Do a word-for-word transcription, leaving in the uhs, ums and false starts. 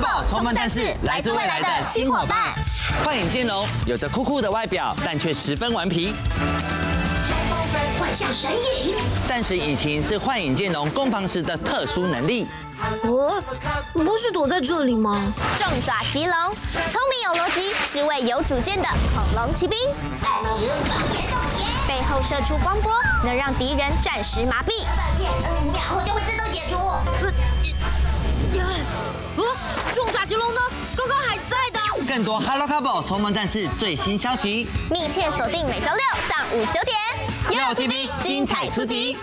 Bubble 充分但是来自未来的新伙伴。幻影剑龙有着酷酷的外表，但却十分顽皮。 幻象神影，战神引擎是幻影剑龙攻防时的特殊能力。哦，不是躲在这里吗？重爪骑龙，聪明有逻辑，是位有主见的恐龙骑兵。背后射出光波，能让敌人暂时麻痹。五秒后就会自动解除。呃，重爪骑龙呢？刚刚还在的。更多 Hello Couple 重萌战士最新消息，密切锁定每周六上午九点。YoYo T V 精彩出击。